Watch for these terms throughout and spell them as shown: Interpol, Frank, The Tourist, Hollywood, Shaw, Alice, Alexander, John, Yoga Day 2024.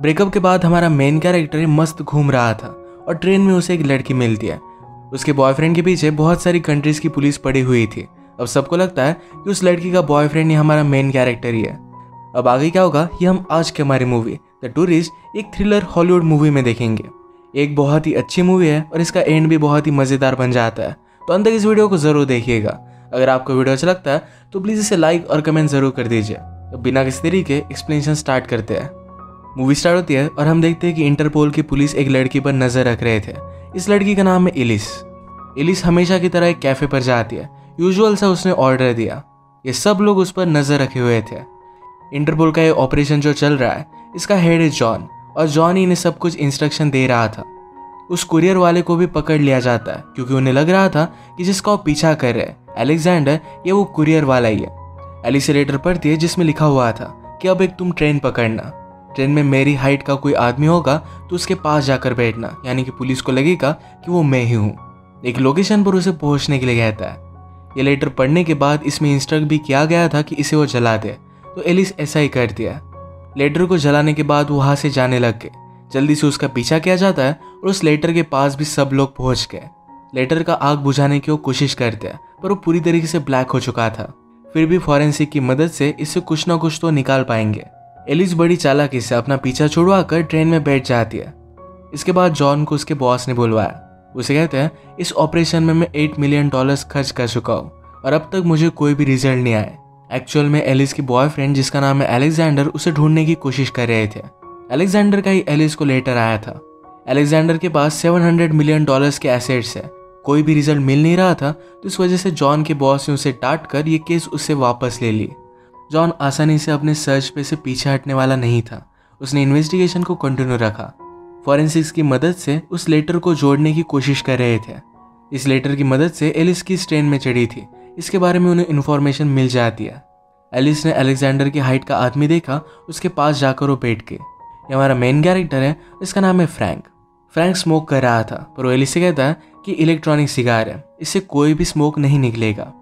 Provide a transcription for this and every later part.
Breakup के बाद हमारा मेन कैरेक्टर मस्त घूम रहा था और ट्रेन में उसे एक लड़की मिलती है। उसके बॉयफ्रेंड के पीछे बहुत सारी कंट्रीज की पुलिस पड़ी हुई थी। अब सबको लगता है कि उस लड़की का बॉयफ्रेंड ही हमारा मेन कैरेक्टर ही है। अब आगे क्या होगा ये हम आज की हमारी मूवी द टूरिस्ट एक थ्रिलर हॉलीवुड मूवी में देखेंगे। एक बहुत ही अच्छी मूवी है और इसका एंड भी बहुत ही मज़ेदार बन जाता है। तो अंत तक इस वीडियो को ज़रूर देखिएगा। अगर आपको वीडियो अच्छा लगता है तो प्लीज़ इसे लाइक और कमेंट ज़रूर कर दीजिए। तो बिना किसी देरी के एक्सप्लेनेशन स्टार्ट करते हैं। मूवी स्टार्ट होती है और हम देखते हैं कि इंटरपोल की पुलिस एक लड़की पर नज़र रख रहे थे। इस लड़की का नाम है एलिस। एलिस हमेशा की तरह एक कैफ़े पर जाती है। यूजुअल सा उसने ऑर्डर दिया। ये सब लोग उस पर नज़र रखे हुए थे। इंटरपोल का ये ऑपरेशन जो चल रहा है इसका हेड है जॉन और जॉन ही इन्हें सब कुछ इंस्ट्रक्शन दे रहा था। उस कुरियर वाले को भी पकड़ लिया जाता है क्योंकि उन्हें लग रहा था कि जिसका वो पीछा कर रहे हैं एलेक्जेंडर ये वो कुरियर वाला ही है। एलिस लेटर पढ़ती है जिसमें लिखा हुआ था कि अब एक तुम ट्रेन पकड़ना, ट्रेन में मेरी हाइट का कोई आदमी होगा तो उसके पास जाकर बैठना, यानी कि पुलिस को लगेगा कि वो मैं ही हूँ। एक लोकेशन पर उसे पहुँचने के लिए कहता है। ये लेटर पढ़ने के बाद इसमें इंस्ट्रक्ट भी किया गया था कि इसे वो जला दे, तो एलिस ऐसा ही कर दिया। लेटर को जलाने के बाद वो वहाँ से जाने लग गए। जल्दी से उसका पीछा किया जाता है और उस लेटर के पास भी सब लोग पहुँच गए। लेटर का आग बुझाने की वो कोशिश करते हैं पर वो पूरी तरीके से ब्लैक हो चुका था। फिर भी फॉरेंसिक की मदद से इससे कुछ ना कुछ तो निकाल पाएंगे। एलिस बड़ी चालाकी से अपना पीछा छुड़वा कर ट्रेन में बैठ जाती है। इसके बाद जॉन को उसके बॉस ने बुलवाया। उसे कहते हैं इस ऑपरेशन में मैं $8 मिलियन खर्च कर चुका हूँ और अब तक मुझे कोई भी रिजल्ट नहीं आया। एक्चुअल में एलिस की बॉयफ्रेंड जिसका नाम है एलेक्जेंडर उसे ढूंढने की कोशिश कर रहे थे। एलेक्जेंडर का ही एलिस को लेटर आया था। एलेक्जेंडर के पास $700 मिलियन के एसेट्स है। कोई भी रिजल्ट मिल नहीं रहा था तो इस वजह से जॉन के बॉस ने उसे डांट कर ये केस उससे वापस ले ली। जॉन आसानी से अपने सर्च पे से पीछे हटने वाला नहीं था। उसने इन्वेस्टिगेशन को कंटिन्यू रखा। फॉरेंसिक्स की मदद से उस लेटर को जोड़ने की कोशिश कर रहे थे। इस लेटर की मदद से एलिस किस ट्रेन में चढ़ी थी इसके बारे में उन्हें इन्फॉर्मेशन मिल जाती है। एलिस ने एलेक्जेंडर की हाइट का आदमी देखा, उसके पास जाकर वो बैठ गए। ये हमारा मेन कैरेक्टर है, इसका नाम है फ्रैंक। फ्रैंक स्मोक कर रहा था पर वो एलिस से कहता है कि इलेक्ट्रॉनिक सिगार है, इससे कोई भी स्मोक नहीं निकलेगा।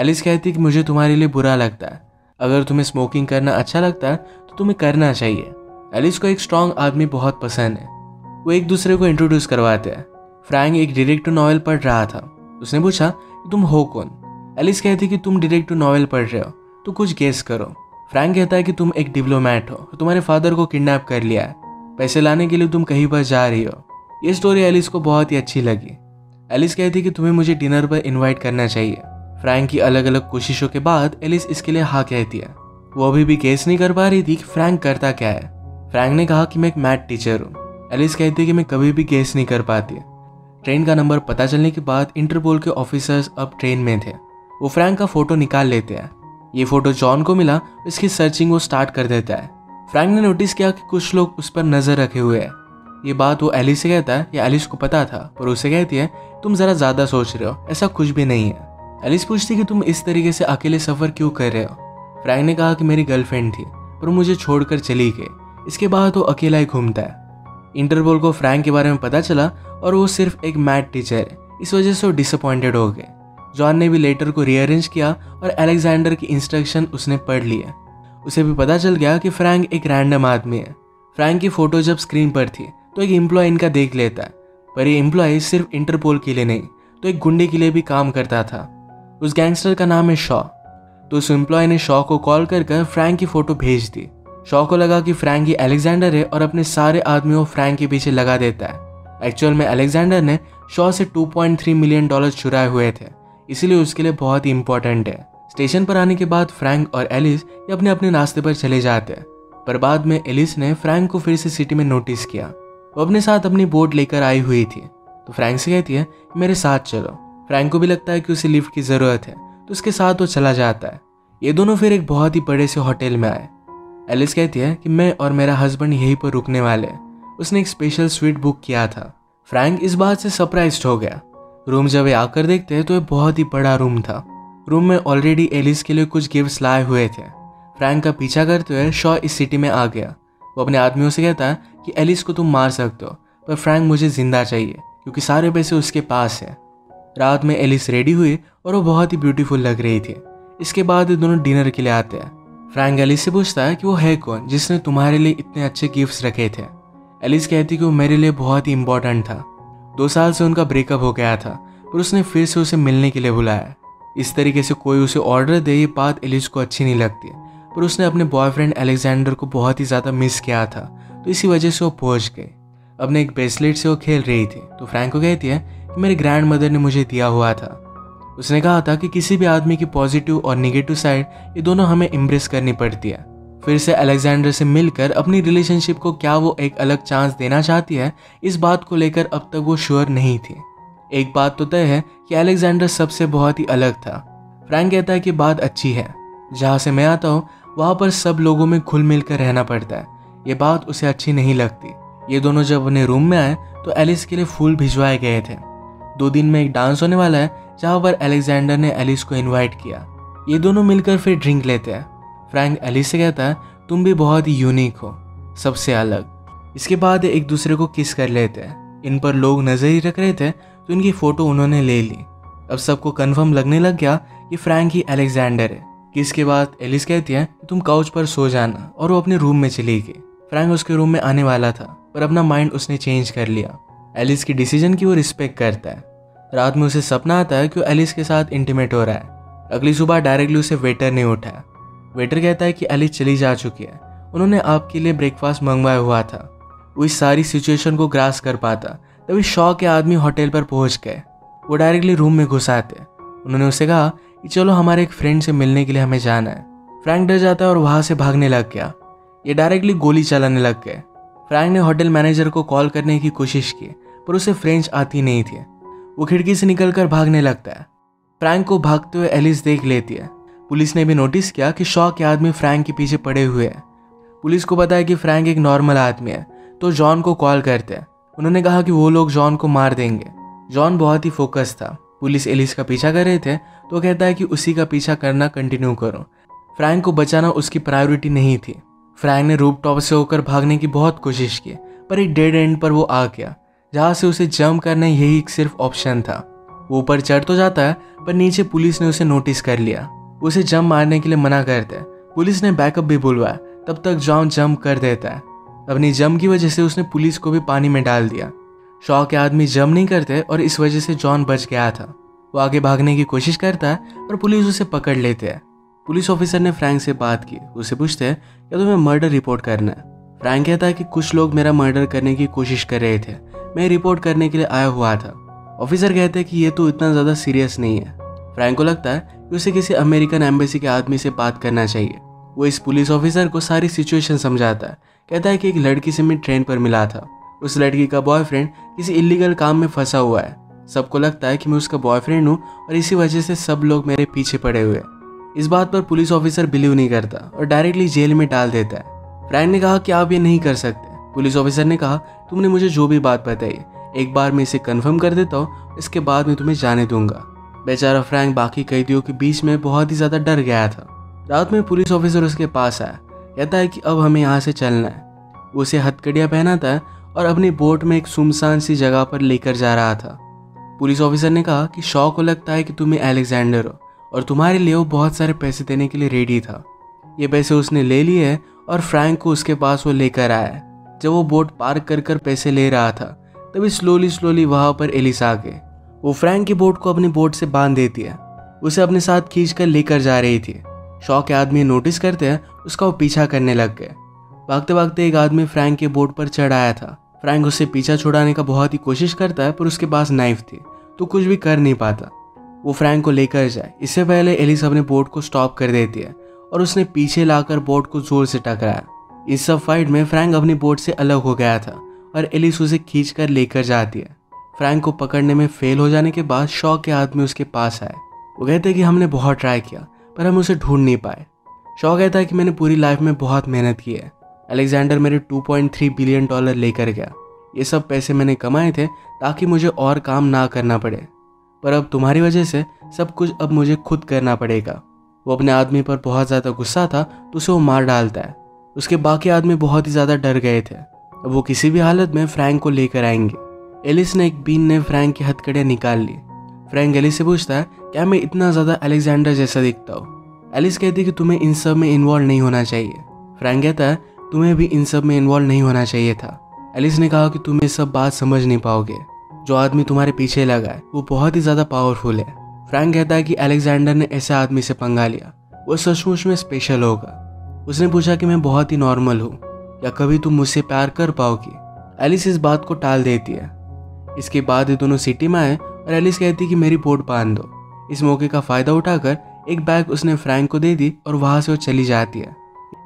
एलिस कहती है कि मुझे तुम्हारे लिए बुरा लगता है, अगर तुम्हें स्मोकिंग करना अच्छा लगता है तो तुम्हें करना चाहिए। एलिस को एक स्ट्रॉन्ग आदमी बहुत पसंद है। वो एक दूसरे को इंट्रोड्यूस करवाते हैं। फ्रैंक एक डिटेक्टिव नॉवेल पढ़ रहा था। उसने पूछा कि तुम हो कौन। एलिस कहती कि तुम डिटेक्टिव नॉवेल पढ़ रहे हो तो कुछ गेस करो। फ्रैंक कहता है कि तुम एक डिप्लोमेट हो, तुम्हारे फादर को किडनैप कर लिया है, पैसे लाने के लिए तुम कहीं पर जा रही हो। ये स्टोरी एलिस को बहुत ही अच्छी लगी। एलिस कहती कि तुम्हें मुझे डिनर पर इन्वाइट करना चाहिए। फ्रैंक की अलग अलग कोशिशों के बाद एलिस इसके लिए हाँ कहती है। वो अभी भी गेस नहीं कर पा रही थी कि फ्रैंक करता क्या है। फ्रैंक ने कहा कि मैं एक मैथ टीचर हूँ। एलिस कहती है कि मैं कभी भी गेस नहीं कर पाती। ट्रेन का नंबर पता चलने के बाद इंटरपोल के ऑफिसर्स अब ट्रेन में थे। वो फ्रैंक का फोटो निकाल लेते हैं। ये फोटो जॉन को मिला, इसकी सर्चिंग वो स्टार्ट कर देता है। फ्रैंक ने नोटिस किया कि कुछ लोग उस पर नज़र रखे हुए हैं। ये बात वो एलिस से कहता है या एलिस को पता था पर उसे कहती है तुम ज़रा ज़्यादा सोच रहे हो, ऐसा कुछ भी नहीं है। एलिस पूछती कि तुम इस तरीके से अकेले सफ़र क्यों कर रहे हो। फ्रैंक ने कहा कि मेरी गर्लफ्रेंड थी पर मुझे छोड़कर चली गई। इसके बाद वो अकेला ही घूमता है। इंटरपोल को फ्रैंक के बारे में पता चला और वो सिर्फ एक मैथ टीचर है, इस वजह से वो डिसअपॉइंटेड हो गए। जॉन ने भी लेटर को रीअरेंज किया और एलेक्जेंडर की इंस्ट्रक्शन उसने पढ़ लिए। उसे भी पता चल गया कि फ्रैंक एक रैंडम आदमी है। फ्रैंक की फ़ोटो जब स्क्रीन पर थी तो एक एम्प्लॉय इनका देख लेता है पर ये एम्प्लॉय सिर्फ इंटरपोल के लिए नहीं तो एक गुंडे के लिए भी काम करता था। उस गैंगस्टर का नाम है शॉ। तो उस एम्प्लॉय ने शॉ को कॉल कर कर फ्रैंक की फ़ोटो भेज दी। शॉ को लगा कि फ्रैंक ही एलेक्जेंडर है और अपने सारे आदमियों को फ्रैंक के पीछे लगा देता है। एक्चुअल में एलेक्जेंडर ने शॉ से $2.3 मिलियन चुराए हुए थे, इसीलिए उसके लिए बहुत ही इंपॉर्टेंट है। स्टेशन पर आने के बाद फ्रैंक और एलिस ये अपने अपने रास्ते पर चले जाते हैं पर बाद में एलिस ने फ्रैंक को फिर से सिटी में नोटिस किया। वो अपने साथ अपनी बोट लेकर आई हुई थी तो फ्रैंक से कहती है मेरे साथ चलो। फ्रैंक को भी लगता है कि उसे लिफ्ट की ज़रूरत है तो उसके साथ वो चला जाता है। ये दोनों फिर एक बहुत ही बड़े से होटल में आए। एलिस कहती है कि मैं और मेरा हस्बैंड यहीं पर रुकने वाले हैं। उसने एक स्पेशल स्वीट बुक किया था। फ्रैंक इस बात से सरप्राइज हो गया। रूम जब ये आकर देखते हैं तो ये बहुत ही बड़ा रूम था। रूम में ऑलरेडी एलिस के लिए कुछ गिफ्ट्स लाए हुए थे। फ्रैंक का पीछा करते हुए शॉ इस सिटी में आ गया। वो अपने आदमियों से कहता है कि एलिस को तुम मार सकते हो पर फ्रैंक मुझे ज़िंदा चाहिए क्योंकि सारे पैसे उसके पास है। रात में एलिस रेडी हुई और वो बहुत ही ब्यूटीफुल लग रही थी। इसके बाद दोनों डिनर के लिए आते हैं। फ्रैंक एलिस से पूछता है कि वो है कौन जिसने तुम्हारे लिए इतने अच्छे गिफ्ट्स रखे थे। एलिस कहती कि वो मेरे लिए बहुत ही इम्पोर्टेंट था। 2 साल से उनका ब्रेकअप हो गया था पर उसने फिर से उसे मिलने के लिए बुलाया। इस तरीके से कोई उसे ऑर्डर दे, ये बात एलिस को अच्छी नहीं लगती पर उसने अपने बॉयफ्रेंड अलेक्जेंडर को बहुत ही ज़्यादा मिस किया था तो इसी वजह से वो पहुँच गई। अपने एक ब्रेसलेट से वो खेल रही थी तो फ्रैंक को कहती है कि मेरे ग्रैंड मदर ने मुझे दिया हुआ था। उसने कहा था कि किसी भी आदमी की पॉजिटिव और निगेटिव साइड ये दोनों हमें इम्प्रेस करनी पड़ती है। फिर से अलेक्जेंडर से मिलकर अपनी रिलेशनशिप को क्या वो एक अलग चांस देना चाहती है, इस बात को लेकर अब तक वो श्योर नहीं थी। एक बात तो तय है कि अलेक्जेंडर सबसे बहुत ही अलग था। फ्रैंक कहता है कि बात अच्छी है, जहाँ से मैं आता हूँ वहाँ पर सब लोगों में घुल मिल कर रहना पड़ता है, ये बात उसे अच्छी नहीं लगती। ये दोनों जब अपने रूम में आए तो एलिस के लिए फूल भिजवाए गए थे। 2 दिन में एक डांस होने वाला है जहाँ पर अलेक्जेंडर ने एलिस को इनवाइट किया। ये दोनों मिलकर फिर ड्रिंक लेते हैं। फ्रैंक एलिस से कहता है तुम भी बहुत ही यूनिक हो, सबसे अलग। इसके बाद एक दूसरे को किस कर लेते हैं। इन पर लोग नजर ही रख रहे थे तो इनकी फ़ोटो उन्होंने ले ली। अब सबको कन्फर्म लगने लग गया कि फ्रैंक ही अलेक्जेंडर है। किस के बाद एलिस कहती है तुम काउच पर सो जाना और वो अपने रूम में चली गई। फ्रैंक उसके रूम में आने वाला था पर अपना माइंड उसने चेंज कर लिया। एलिस की डिसीजन की वो रिस्पेक्ट करता है। रात में उसे सपना आता है कि वो एलिस के साथ इंटीमेट हो रहा है। अगली सुबह डायरेक्टली उसे वेटर ने उठाया। वेटर कहता है कि एलिस चली जा चुकी है, उन्होंने आपके लिए ब्रेकफास्ट मंगवाया हुआ था। वो इस सारी सिचुएशन को ग्रास कर पाता तभी शॉ के आदमी होटल पर पहुंच गए। वो डायरेक्टली रूम में घुस आते। उन्होंने उसे कहा कि चलो हमारे एक फ्रेंड से मिलने के लिए हमें जाना है। फ्रैंक डर जाता है और वहाँ से भागने लग गया। ये डायरेक्टली गोली चलाने लग गए। फ्रैंक ने होटल मैनेजर को कॉल करने की कोशिश की पर उसे फ्रेंच आती नहीं थी। वो खिड़की से निकलकर भागने लगता है। फ्रैंक को भागते हुए एलिस देख लेती है। पुलिस ने भी नोटिस किया कि शॉ के आदमी फ्रैंक के पीछे पड़े हुए हैं। पुलिस को पता है कि फ्रैंक एक नॉर्मल आदमी है तो जॉन को कॉल करते हैं। उन्होंने कहा कि वो लोग जॉन को मार देंगे। जॉन बहुत ही फोकस था। पुलिस एलिस का पीछा कर रहे थे तो वो कहता है कि उसी का पीछा करना कंटिन्यू करो। फ्रैंक को बचाना उसकी प्रायोरिटी नहीं थी। फ्रैंक ने रूफटॉप से होकर भागने की बहुत कोशिश की पर एक डेड एंड पर वो आ गया जहाँ से उसे जंप करना यही सिर्फ ऑप्शन था। वो ऊपर चढ़ तो जाता है पर नीचे पुलिस ने उसे नोटिस कर लिया। उसे जंप मारने के लिए मना करते हैं। पुलिस ने बैकअप भी बुलवाया। तब तक जॉन जंप कर देता है। अपनी जंप की वजह से उसने पुलिस को भी पानी में डाल दिया। शॉ के आदमी जंप नहीं करते और इस वजह से जॉन बच गया था। वो आगे भागने की कोशिश करता है पर पुलिस उसे पकड़ लेते हैं। पुलिस ऑफिसर ने फ्रैंक से बात की। उसे पूछते हैं क्या तुम्हें मर्डर रिपोर्ट करना है। फ्रैंक कहता है कि कुछ लोग मेरा मर्डर करने की कोशिश कर रहे थे, मैं रिपोर्ट करने के लिए आया हुआ था। ऑफिसर कहते हैं कि ये तो इतना ज़्यादा सीरियस नहीं है। फ्रैंक को लगता है कि उसे किसी अमेरिकन एम्बेसी के आदमी से बात करना चाहिए। वो इस पुलिस ऑफिसर को सारी सिचुएशन समझाता है। कहता है कि एक लड़की से मैं ट्रेन पर मिला था, उस लड़की का बॉयफ्रेंड किसी इलीगल काम में फंसा हुआ है। सबको लगता है कि मैं उसका बॉयफ्रेंड हूँ और इसी वजह से सब लोग मेरे पीछे पड़े हुए हैं। इस बात पर पुलिस ऑफिसर बिलीव नहीं करता और डायरेक्टली जेल में डाल देता है। फ्रैंक ने कहा कि आप ये नहीं कर सकते। पुलिस ऑफिसर ने कहा तुमने मुझे जो भी बात बताई एक बार मैं इसे कंफर्म कर देता हूँ, इसके बाद मैं तुम्हें जाने दूंगा। बेचारा फ्रैंक बाकी कैदियों के बीच में बहुत ही ज़्यादा डर गया था। रात में पुलिस ऑफिसर उसके पास आया। कहता है कि अब हमें यहाँ से चलना है। उसे हथकड़ियाँ पहनाता है और अपनी बोट में एक सुनसान सी जगह पर लेकर जा रहा था। पुलिस ऑफिसर ने कहा कि शॉ को लगता है कि तुम्हें अलेक्जेंडर हो और तुम्हारे लिए वो बहुत सारे पैसे देने के लिए रेडी था। ये पैसे उसने ले लिए हैं और फ्रैंक को उसके पास वो लेकर आया। जब वो बोट पार्क कर कर पैसे ले रहा था तभी स्लोली वहाँ पर एलिस आ गए। वो फ्रैंक की बोट को अपनी बोट से बांध देती है। उसे अपने साथ खींच कर लेकर जा रही थी। शॉ के आदमी नोटिस करते हैं, उसका वो पीछा करने लग गए। भागते भागते एक आदमी फ्रैंक के बोट पर चढ़ आया था। फ्रैंक उससे पीछा छुड़ाने का बहुत ही कोशिश करता है पर उसके पास नाइफ थी तो कुछ भी कर नहीं पाता। वो फ्रैंक को लेकर जाए इससे पहले एलिस अपने बोट को स्टॉप कर देती है और उसने पीछे लाकर बोट को जोर से टकराया। इस सब फाइट में फ्रैंक अपनी बोट से अलग हो गया था और एलिस उसे खींचकर लेकर जाती है। फ्रैंक को पकड़ने में फेल हो जाने के बाद शॉ के आदमी उसके पास आए। वो कहते हैं कि हमने बहुत ट्राई किया पर हम उसे ढूंढ नहीं पाए। शॉ कहता है कि मैंने पूरी लाइफ में बहुत मेहनत की है। अलेक्जेंडर मेरे $2.3 बिलियन लेकर गया। ये सब पैसे मैंने कमाए थे ताकि मुझे और काम ना करना पड़े, पर अब तुम्हारी वजह से सब कुछ अब मुझे खुद करना पड़ेगा। वो अपने आदमी पर बहुत ज़्यादा गुस्सा था तो उसे वो मार डालता है। उसके बाकी आदमी बहुत ही ज़्यादा डर गए थे। अब वो किसी भी हालत में फ्रैंक को लेकर आएंगे। एलिस ने एक बीन ने फ्रैंक की हथकड़ियाँ निकाल ली। फ्रैंक एलिस से पूछता है क्या मैं इतना ज़्यादा अलेक्जेंडर जैसा दिखता हूँ। एलिस कहती है कि तुम्हें इन सब में इन्वॉल्व नहीं होना चाहिए। फ्रैंक कहता है तुम्हें भी इन सब में इन्वॉल्व नहीं होना चाहिए था। एलिस ने कहा कि तुम ये सब बात समझ नहीं पाओगे, जो आदमी तुम्हारे पीछे लगा है वो बहुत ही ज़्यादा पावरफुल है। फ्रैंक कहता है कि अलेक्जेंडर ने ऐसे आदमी से पंगा लिया, वो सचमुच में स्पेशल होगा। उसने पूछा कि मैं बहुत ही नॉर्मल हूँ, या कभी तुम मुझसे प्यार कर पाओगी? एलिस इस बात को टाल देती है। इसके बाद ये दोनों सिटी में आए और एलिस कहती है कि मेरी बोट बांध दो। इस मौके का फ़ायदा उठाकर एक बैग उसने फ्रैंक को दे दी और वहाँ से वो चली जाती है।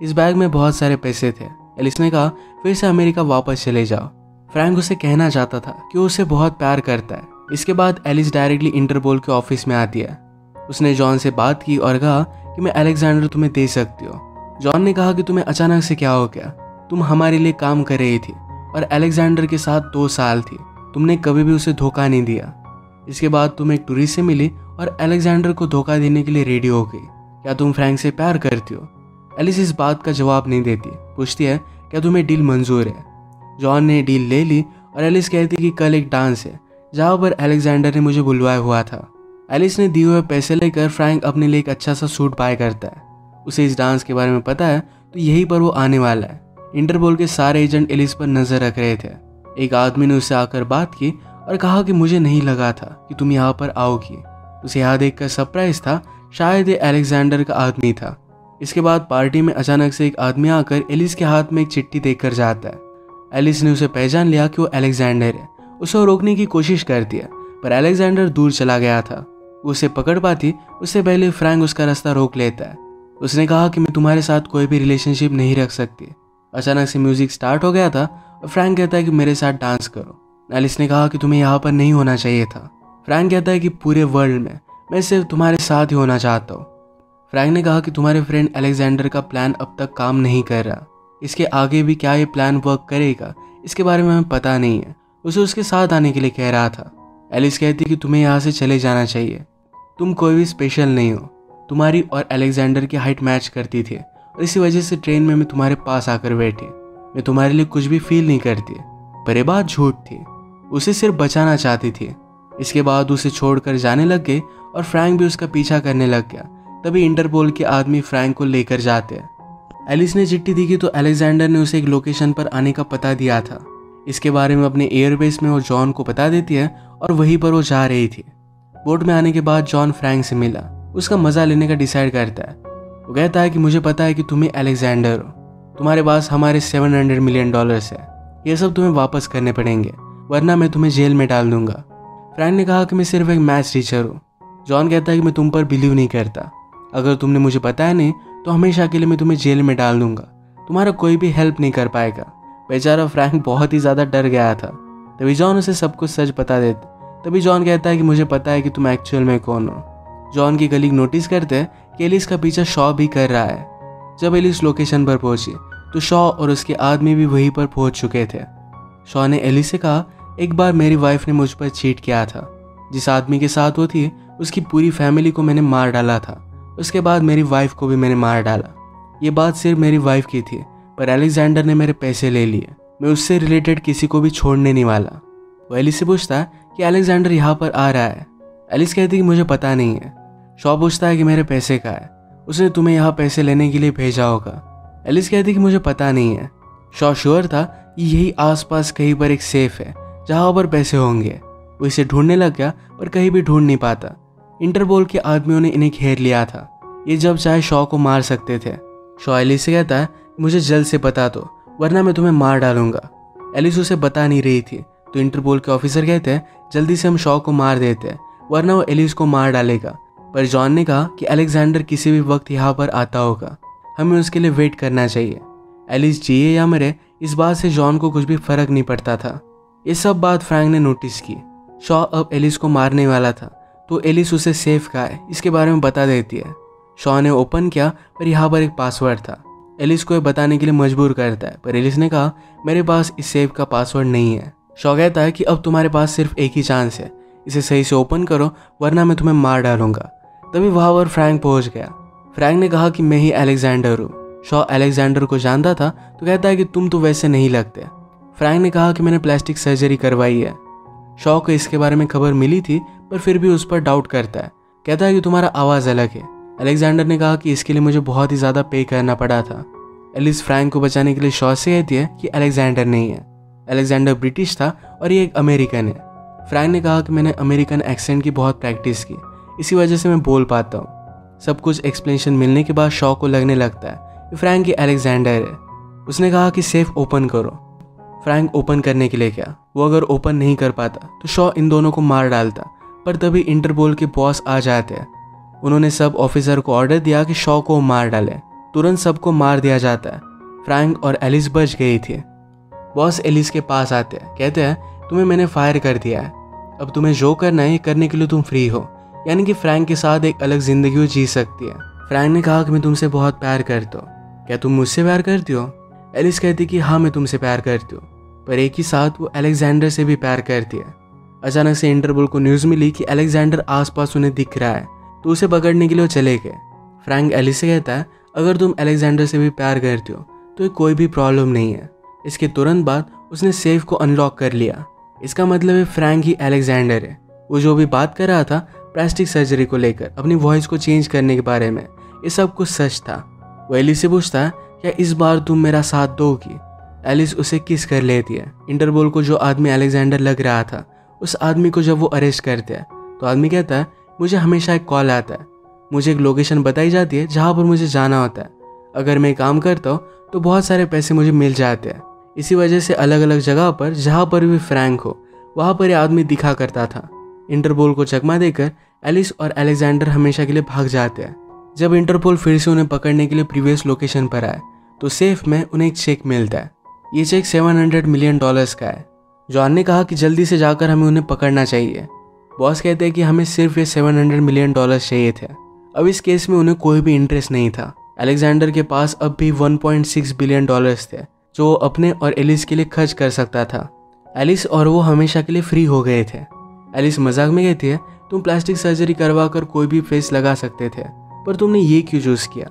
इस बैग में बहुत सारे पैसे थे। एलिस ने कहा फिर से अमेरिका वापस चले जाओ। फ्रैंक उसे कहना चाहता था कि वो उसे बहुत प्यार करता है। इसके बाद एलिस डायरेक्टली इंटरपोल के ऑफिस में आती है। उसने जॉन से बात की और कहा कि मैं अलेक्जेंडर तुम्हें दे सकती हूँ। जॉन ने कहा कि तुम्हें अचानक से क्या हो गया? तुम हमारे लिए काम कर रही थी और अलेक्जेंडर के साथ 2 साल थी, तुमने कभी भी उसे धोखा नहीं दिया। इसके बाद तुम एक टूरिस्ट से मिली और अलेक्जेंडर को धोखा देने के लिए रेडी हो गई। क्या तुम फ्रैंक से प्यार करती हो? एलिस इस बात का जवाब नहीं देती, पूछती है क्या तुम्हें डील मंजूर है? जॉन ने डील ले ली और एलिस कहती कि कल एक डांस है जहाँ पर अलेक्जेंडर ने मुझे बुलवाया हुआ था। एलिस ने दिए हुए पैसे लेकर फ्रैंक अपने लिए एक अच्छा सा सूट बाय करता है। उसे इस डांस के बारे में पता है, तो यहीं पर वो आने वाला है। इंटरपोल के सारे एजेंट एलिस पर नजर रख रहे थे। एक आदमी ने उससे आकर बात की और कहा कि मुझे नहीं लगा था कि तुम यहाँ पर आओगी। उसे यहाँ देखकर सरप्राइज था, शायद ये अलेक्जेंडर का आदमी था। इसके बाद पार्टी में अचानक से एक आदमी आकर एलिस के हाथ में एक चिट्ठी देकर जाता है। एलिस ने उसे पहचान लिया कि वो अलेक्जेंडर है। उसे रोकने की कोशिश करती है, पर अलेक्जेंडर दूर चला गया था। उसे पकड़ पाती उससे पहले फ्रैंक उसका रास्ता रोक लेता है। उसने कहा कि मैं तुम्हारे साथ कोई भी रिलेशनशिप नहीं रख सकती। अचानक से म्यूजिक स्टार्ट हो गया था और फ्रैंक कहता है कि मेरे साथ डांस करो। एलिस ने कहा कि तुम्हें यहाँ पर नहीं होना चाहिए था। फ्रैंक कहता है कि पूरे वर्ल्ड में मैं सिर्फ तुम्हारे साथ ही होना चाहता हूँ। फ्रैंक ने कहा कि तुम्हारे फ्रेंड अलेक्जेंडर का प्लान अब तक काम नहीं कर रहा, इसके आगे भी क्या ये प्लान वर्क करेगा इसके बारे में हमें पता नहीं है। उसे उसके साथ आने के लिए कह रहा था। एलिस कहती कि तुम्हें यहाँ से चले जाना चाहिए, तुम कोई भी स्पेशल नहीं हो। तुम्हारी और अलेक्जेंडर की हाइट मैच करती थी और इसी वजह से ट्रेन में मैं तुम्हारे पास आकर बैठी। मैं तुम्हारे लिए कुछ भी फील नहीं करती। पर ये बात झूठ थी, उसे सिर्फ बचाना चाहती थी। इसके बाद उसे छोड़कर जाने लग गए और फ्रैंक भी उसका पीछा करने लग गया। तभी इंटरपोल के आदमी फ्रैंक को लेकर जाते हैं। एलिस ने चिट्ठी दी तो अलेक्जेंडर ने उसे एक लोकेशन पर आने का पता दिया था। इसके बारे में अपने एयरबेस में वो जॉन को बता देती है और वहीं पर वो जा रही थी। बोट में आने के बाद जॉन फ्रैंक से मिला, उसका मज़ा लेने का डिसाइड करता है। वो कहता है कि मुझे पता है कि तुम्हें अलेक्जेंडर हो, तुम्हारे पास हमारे $700 मिलियन है, ये सब तुम्हें वापस करने पड़ेंगे वरना मैं तुम्हें जेल में डाल दूंगा। फ्रैंक ने कहा कि मैं सिर्फ एक मैथ्स टीचर हूँ। जॉन कहता है कि मैं तुम पर बिलीव नहीं करता, अगर तुमने मुझे बताया नहीं तो हमेशा के लिए मैं तुम्हें जेल में डाल दूंगा, तुम्हारा कोई भी हेल्प नहीं कर पाएगा। बेचारा फ्रैंक बहुत ही ज़्यादा डर गया था। तभी जॉन उसे सब कुछ सच बता देता। तभी जॉन कहता है कि मुझे पता है कि तुम एक्चुअल में कौन हो। जॉन की कलीग नोटिस करते हैं कि एलिस का पीछा शॉ भी कर रहा है। जब एलिस लोकेशन पर पहुंची तो शॉ और उसके आदमी भी वहीं पर पहुंच चुके थे। शॉ ने एलिस से कहा, एक बार मेरी वाइफ ने मुझ पर चीट किया था, जिस आदमी के साथ वो थी उसकी पूरी फैमिली को मैंने मार डाला था, उसके बाद मेरी वाइफ को भी मैंने मार डाला। ये बात सिर्फ मेरी वाइफ की थी, पर अलेक्जेंडर ने मेरे पैसे ले लिए। मैं उससे रिलेटेड किसी को भी छोड़ने नहीं वाला। वो एलिस से पूछता है कि अलेक्जेंडर यहाँ पर आ रहा है। एलिस कहती कि मुझे पता नहीं है। शॉ पूछता है कि मेरे पैसे का है, उसने तुम्हें यहाँ पैसे लेने के लिए भेजा होगा। एलिस कहती कि मुझे पता नहीं है। शॉ श्योर था कि यही आसपास कहीं पर एक सेफ है जहाँ पर पैसे होंगे। वो इसे ढूंढने लग गया पर कहीं भी ढूंढ नहीं पाता। इंटरपोल के आदमियों ने इन्हें घेर लिया था, ये जब चाहे शॉ को मार सकते थे। शॉ एलिस से कहता है मुझे जल्द से बता दो वरना मैं तुम्हें मार डालूंगा। एलिस उसे बता नहीं रही थी तो इंटरपोल के ऑफिसर कहते हैं जल्दी से हम शॉ को मार देते हैं वरना वो एलिस को मार डालेगा। पर जॉन ने कहा कि अलेक्जेंडर किसी भी वक्त यहाँ पर आता होगा, हमें उसके लिए वेट करना चाहिए। एलिस जिए या मरे इस बात से जॉन को कुछ भी फर्क नहीं पड़ता था। ये सब बात फ्रैंक ने नोटिस की। शॉ अब एलिस को मारने वाला था तो एलिस उसे सेफ का है इसके बारे में बता देती है। शॉ ने ओपन किया पर यहाँ पर एक पासवर्ड था। एलिस को ये बताने के लिए मजबूर करता है पर एलिस ने कहा मेरे पास इस सेफ का पासवर्ड नहीं है। शॉ कहता है कि अब तुम्हारे पास सिर्फ एक ही चांस है, इसे सही से ओपन करो वरना मैं तुम्हें मार डालूंगा। तभी वहाँ पर फ्रैंक पहुँच गया। फ्रैंक ने कहा कि मैं ही अलेक्जेंडर हूँ। शॉ अलेक्जेंडर को जानता था तो कहता है कि तुम तो वैसे नहीं लगते। फ्रैंक ने कहा कि मैंने प्लास्टिक सर्जरी करवाई है। शॉ को इसके बारे में खबर मिली थी पर फिर भी उस पर डाउट करता है, कहता है कि तुम्हारा आवाज़ अलग है। अलेक्जेंडर ने कहा कि इसके लिए मुझे बहुत ही ज़्यादा पे करना पड़ा था। एलिस फ्रैंक को बचाने के लिए शॉ से कहती है कि अलेक्जेंडर नहीं है, अलेक्जेंडर ब्रिटिश था और ये एक अमेरिकन है। फ्रैंक ने कहा कि मैंने अमेरिकन एक्सेंट की बहुत प्रैक्टिस की, इसी वजह से मैं बोल पाता हूँ। सब कुछ एक्सप्लेनेशन मिलने के बाद शॉ को लगने लगता है कि फ्रैंक ये अलेक्जेंडर है। उसने कहा कि सेफ ओपन करो। फ्रैंक ओपन करने के लिए गया, वो अगर ओपन नहीं कर पाता तो शॉ इन दोनों को मार डालता, पर तभी इंटरपोल के बॉस आ जाते हैं। उन्होंने सब ऑफिसर को ऑर्डर दिया कि शॉ को मार डालें। तुरंत सबको मार दिया जाता है। फ्रैंक और एलिस बच गई थी। बॉस एलिस के पास आते हैं, कहते हैं तुम्हें मैंने फायर कर दिया है, अब तुम्हें जो करना है ये करने के लिए तुम फ्री हो, यानी कि फ्रैंक के साथ एक अलग ज़िंदगी जी सकती है। फ्रैंक ने कहा कि मैं तुमसे बहुत प्यार करता हूँ, क्या तुम मुझसे प्यार करती हो? एलिस कहती कि हाँ मैं तुमसे प्यार करती हूँ, पर एक ही साथ वो अलेक्जेंडर से भी प्यार करती है। अचानक से इंटरपोल को न्यूज़ मिली कि अलेक्जेंडर आसपास उन्हें दिख रहा है, तो उसे पकड़ने के लिए वो चले गए। फ्रैंक एलिस से कहता है अगर तुम अलेक्जेंडर से भी प्यार करती हो तो ये कोई भी प्रॉब्लम नहीं है। इसके तुरंत बाद उसने सेफ को अनलॉक कर लिया। इसका मतलब है फ्रैंक ही अलेक्जेंडर है। वो जो भी बात कर रहा था प्लास्टिक सर्जरी को लेकर, अपनी वॉइस को चेंज करने के बारे में, ये सब कुछ सच था। वो एलिस से पूछता है क्या इस बार तुम मेरा साथ दोगी? एलिस उसे किस कर लेती है। इंटरपोल को जो आदमी अलेक्जेंडर लग रहा था, उस आदमी को जब वो अरेस्ट करते हैं तो आदमी कहता है मुझे हमेशा एक कॉल आता है, मुझे एक लोकेशन बताई जाती है जहाँ पर मुझे जाना होता है। अगर मैं काम करता हूँ तो बहुत सारे पैसे मुझे मिल जाते हैं। इसी वजह से अलग अलग जगह पर जहाँ पर भी फ्रैंक हो वहाँ पर ये आदमी दिखा करता था। इंटरपोल को चकमा देकर एलिस और अलेक्जेंडर हमेशा के लिए भाग जाते हैं। जब इंटरपोल फिर से उन्हें पकड़ने के लिए प्रीवियस लोकेशन पर आए तो सेफ में उन्हें एक चेक मिलता है। ये चेक $700 मिलियन का है। जॉन ने कहा कि जल्दी से जाकर हमें उन्हें पकड़ना चाहिए। बॉस कहते हैं कि हमें सिर्फ ये $700 मिलियन चाहिए थे। अब इस केस में उन्हें कोई भी इंटरेस्ट नहीं था। अलेक्जेंडर के पास अब भी $1.6 बिलियन थे जो वो अपने और एलिस के लिए खर्च कर सकता था। एलिस और वो हमेशा के लिए फ्री हो गए थे। एलिस मजाक में कहती है तुम प्लास्टिक सर्जरी करवा कर कोई भी फेस लगा सकते थे, पर तुमने ये क्यों चूज़ किया?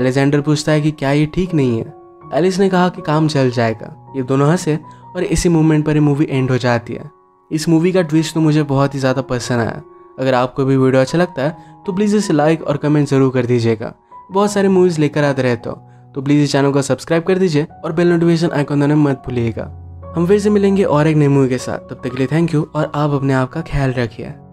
अलेक्जेंडर पूछता है कि क्या ये ठीक नहीं है? एलिस ने कहा कि काम चल जाएगा। ये दोनों हंसे और इसी मोमेंट पर ये मूवी एंड हो जाती है। इस मूवी का ट्विस्ट तो मुझे बहुत ही ज़्यादा पसंद आया। अगर आपको भी वीडियो अच्छा लगता है तो प्लीज़ इसे लाइक और कमेंट ज़रूर कर दीजिएगा। बहुत सारे मूवीज़ लेकर आते रहते हो, तो प्लीज़ इस चैनल को सब्सक्राइब कर दीजिए और बेल नोटिफिकेशन आइकॉन दबाना मत भूलिएगा। हम फिर से मिलेंगे और एक नई मूवी के साथ। तब तक के लिए थैंक यू और आप अपने आप का ख्याल रखिए।